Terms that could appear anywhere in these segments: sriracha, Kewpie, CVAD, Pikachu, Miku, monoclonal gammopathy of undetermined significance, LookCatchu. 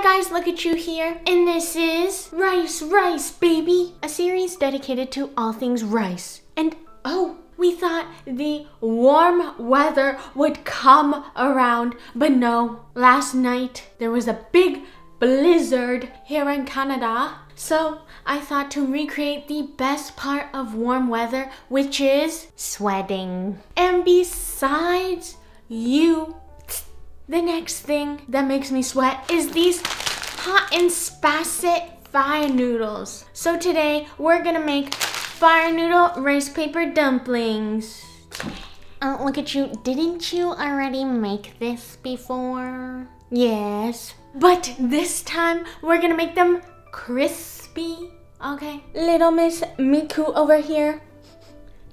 Hi guys, LookCatchu here, and this is Rice, Rice, Baby, a series dedicated to all things rice. And oh, we thought the warm weather would come around, but no. Last night, there was a big blizzard here in Canada, so I thought to recreate the best part of warm weather, which is sweating. And besides you, the next thing that makes me sweat is these hot and spacet fire noodles. So today we're gonna make fire noodle rice paper dumplings. Oh, LookCatchu, didn't you already make this before? Yes, but this time we're gonna make them crispy, okay? Little Miss Miku over here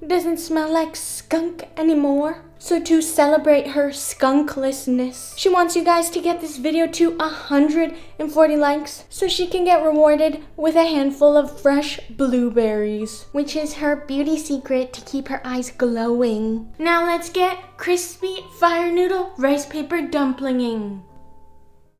doesn't smell like skunk anymore. So to celebrate her skunklessness, she wants you guys to get this video to 140 likes so she can get rewarded with a handful of fresh blueberries, which is her beauty secret to keep her eyes glowing. Now let's get crispy fire noodle rice paper dumplinging.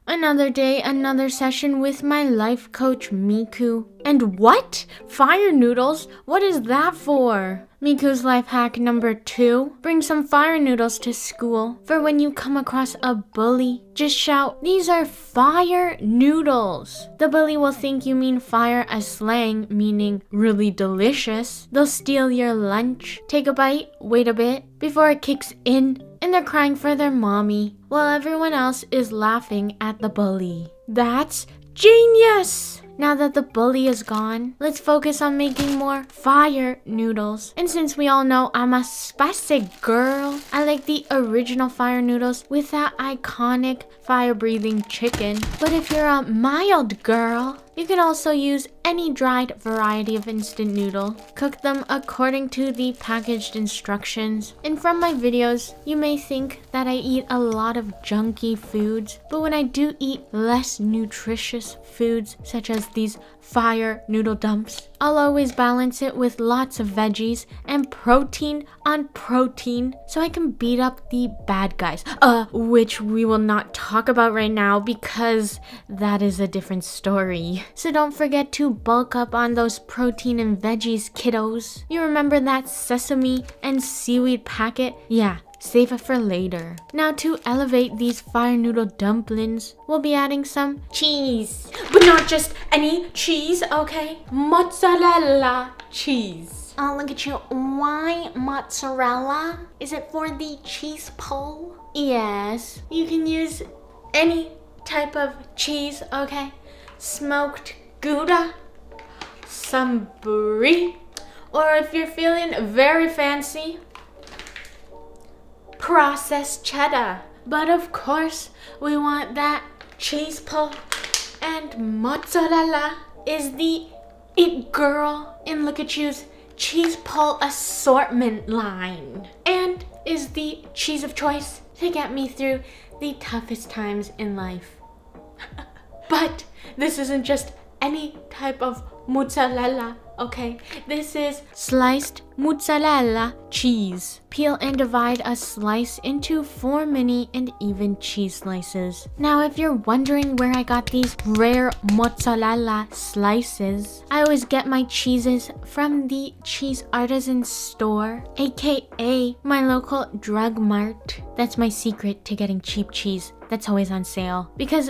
Another day, another session with my life coach, Miku. And what? Fire noodles? What is that for? Miku's life hack number 2. Bring some fire noodles to school. For when you come across a bully, just shout, "These are fire noodles." The bully will think you mean fire as slang, meaning really delicious. They'll steal your lunch. Take a bite, wait a bit, before it kicks in. And they're crying for their mommy, while everyone else is laughing at the bully. That's genius! Now that the bully is gone, let's focus on making more fire noodles. And since we all know I'm a spicy girl, I like the original fire noodles with that iconic fire-breathing chicken. But if you're a mild girl, you can also use any dried variety of instant noodle. Cook them according to the packaged instructions. And from my videos, you may think that I eat a lot of junky foods, but when I do eat less nutritious foods, such as these fire noodle dumps, I'll always balance it with lots of veggies and protein on protein so I can beat up the bad guys, which we will not talk about right now because that is a different story. So don't forget to bulk up on those protein and veggies, kiddos. You remember that sesame and seaweed packet? Yeah. Save it for later. Now to elevate these fire noodle dumplings, we'll be adding some cheese. But not just any cheese, okay? Mozzarella cheese. Oh, LookCatchu, why mozzarella? Is it for the cheese pull? Yes. You can use any type of cheese, okay? Smoked Gouda, some brie, or if you're feeling very fancy, processed cheddar. But of course, we want that cheese pull, and mozzarella is the it girl in LookCatchu's cheese pull assortment line, and is the cheese of choice to get me through the toughest times in life. But this isn't just any type of mozzarella, okay? This is sliced mozzarella cheese. Peel and divide a slice into 4 mini and even cheese slices. Now, if you're wondering where I got these rare mozzarella slices, I always get my cheeses from the Cheese Artisan Store, aka my local drug mart. That's my secret to getting cheap cheese that's always on sale. Because,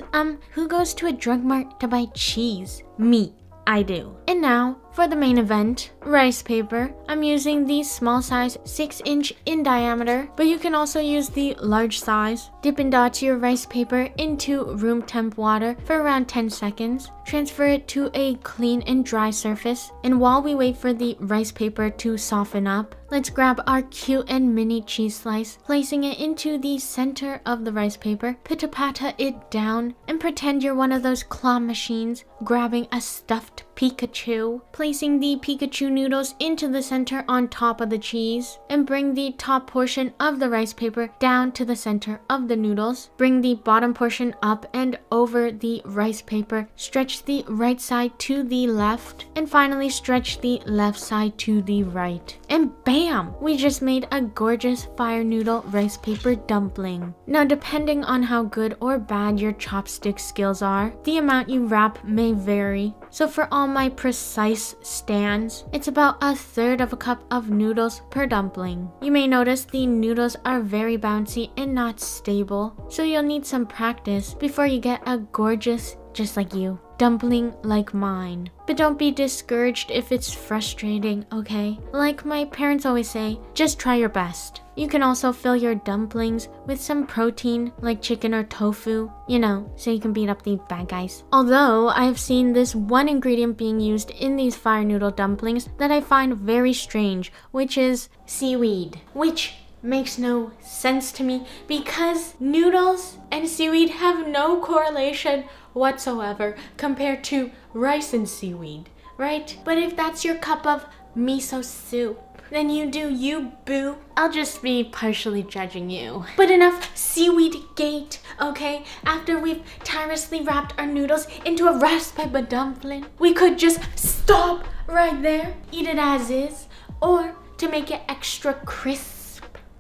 who goes to a drug mart to buy cheese? Me. I do. And now for the main event, rice paper. I'm using the small size, 6-inch in diameter, but you can also use the large size. Dip and dot your rice paper into room temp water for around 10 seconds. Transfer it to a clean and dry surface. And while we wait for the rice paper to soften up, let's grab our cute and mini cheese slice, placing it into the center of the rice paper, pitta-patta it down, and pretend you're one of those claw machines grabbing a stuffed Pikachu. Placing the Pikachu noodles into the center on top of the cheese, and bring the top portion of the rice paper down to the center of the noodles. Bring the bottom portion up and over the rice paper. Stretch the right side to the left, and finally stretch the left side to the right. And bam! We just made a gorgeous fire noodle rice paper dumpling. Now, depending on how good or bad your chopstick skills are, the amount you wrap may vary. So for all my precise stands, it's about 1/3 of a cup of noodles per dumpling. You may notice the noodles are very bouncy and not stable, so you'll need some practice before you get a gorgeous, just like you, dumpling like mine. But don't be discouraged if it's frustrating, okay? Like my parents always say, just try your best. You can also fill your dumplings with some protein like chicken or tofu, you know, so you can beat up the bad guys. Although I've seen this one ingredient being used in these fire noodle dumplings that I find very strange, which is seaweed, which makes no sense to me because noodles and seaweed have no correlation whatsoever compared to rice and seaweed, right? But if that's your cup of miso soup, then you do you, boo. I'll just be partially judging you. But enough seaweed gate, okay? After we've tirelessly wrapped our noodles into a rice paper dumpling, we could just stop right there, eat it as is, or to make it extra crisp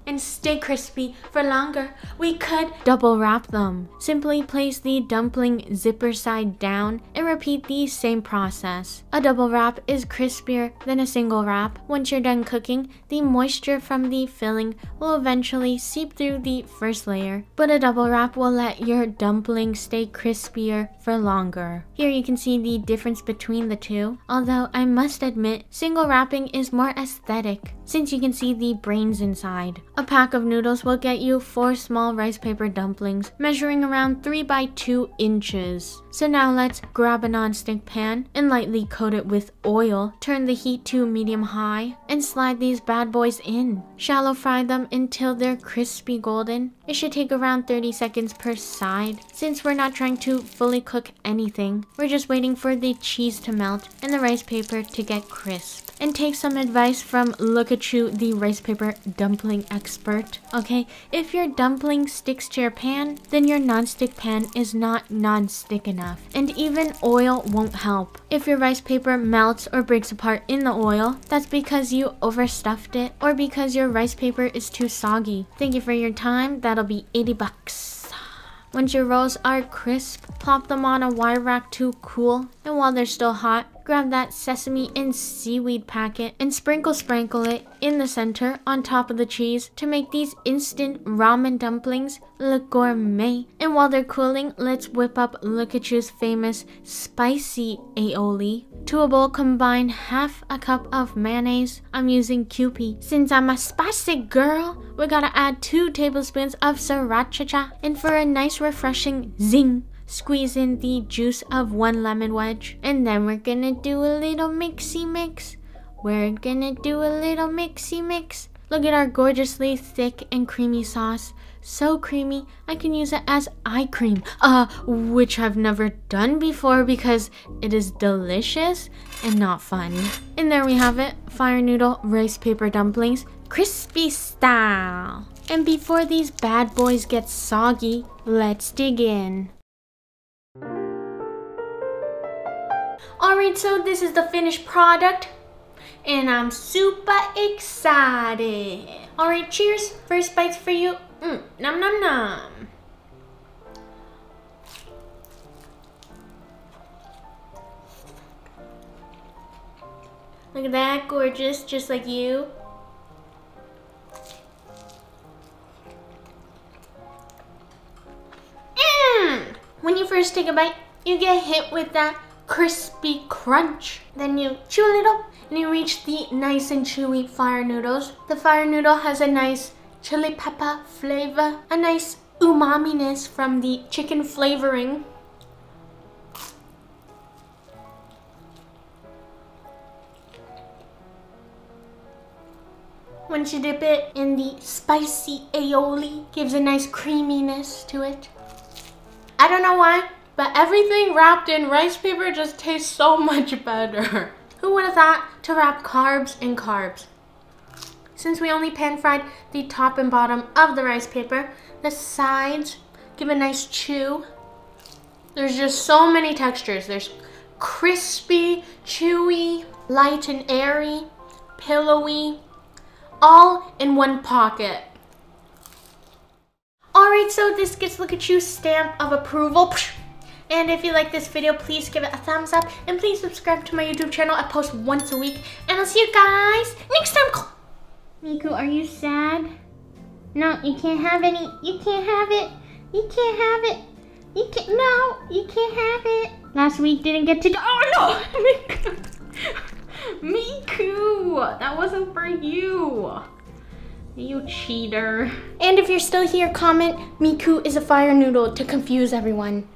and stay crispy for longer, we could double wrap them. Simply place the dumpling zipper side down and repeat the same process. A double wrap is crispier than a single wrap. Once you're done cooking, the moisture from the filling will eventually seep through the first layer, but a double wrap will let your dumpling stay crispier for longer. Here you can see the difference between the two, although I must admit, single wrapping is more aesthetic since you can see the brains inside. A pack of noodles will get you 4 small rice paper dumplings, measuring around 3 by 2 inches. So now let's grab a non-stick pan and lightly coat it with oil, turn the heat to medium-high, and slide these bad boys in. Shallow fry them until they're crispy golden. It should take around 30 seconds per side. Since we're not trying to fully cook anything, we're just waiting for the cheese to melt and the rice paper to get crisp. And take some advice from LookCatchu, the rice paper dumpling expert, okay? If your dumpling sticks to your pan, then your non-stick pan is not non-stick enough, and even oil won't help. If your rice paper melts or breaks apart in the oil, that's because you overstuffed it or because your rice paper is too soggy. Thank you for your time. That'll be 80 bucks. Once your rolls are crisp, plop them on a wire rack to cool, and while they're still hot, grab that sesame and seaweed packet and sprinkle it in the center on top of the cheese to make these instant ramen dumplings look gourmet. And while they're cooling, let's whip up LookCatchu's famous spicy aioli. To a bowl, combine half a cup of mayonnaise. I'm using Kewpie. Since I'm a spicy girl, we gotta add 2 tablespoons of sriracha. And for a nice refreshing zing, squeeze in the juice of 1 lemon wedge, and then we're gonna do a little mixy mix. Look at our gorgeously thick and creamy sauce. So creamy, I can use it as eye cream, which I've never done before because it is delicious and not fun. And there we have it, fire noodle rice paper dumplings, crispy style. And before these bad boys get soggy, let's dig in. Alright, so this is the finished product, and I'm super excited. Alright, cheers. First bites for you. Nom nom nom. Look at that, gorgeous, just like you. When you first take a bite, you get hit with that crispy crunch. Then you chew a little and you reach the nice and chewy fire noodles. The fire noodle has a nice chili pepper flavor, a nice umami-ness from the chicken flavoring. Once you dip it in the spicy aioli, gives a nice creaminess to it. I don't know why, But everything wrapped in rice paper just tastes so much better. Who would have thought to wrap carbs in carbs? Since we only pan fried the top and bottom of the rice paper, the sides give a nice chew. There's just so many textures. There's crispy, chewy, light and airy, pillowy, all in one pocket. Alright, so this gets LookCatchu's stamp of approval. And if you like this video, please give it a thumbs up and please subscribe to my YouTube channel. I post once a week and I'll see you guys next time. Miku, are you sad? No, you can't have any. You can't have it. You can't have it. You can't. No, you can't have it. Last week didn't get to go. Oh no, Miku. Miku, that wasn't for you. You cheater. And if you're still here, comment Miku is a fire noodle to confuse everyone.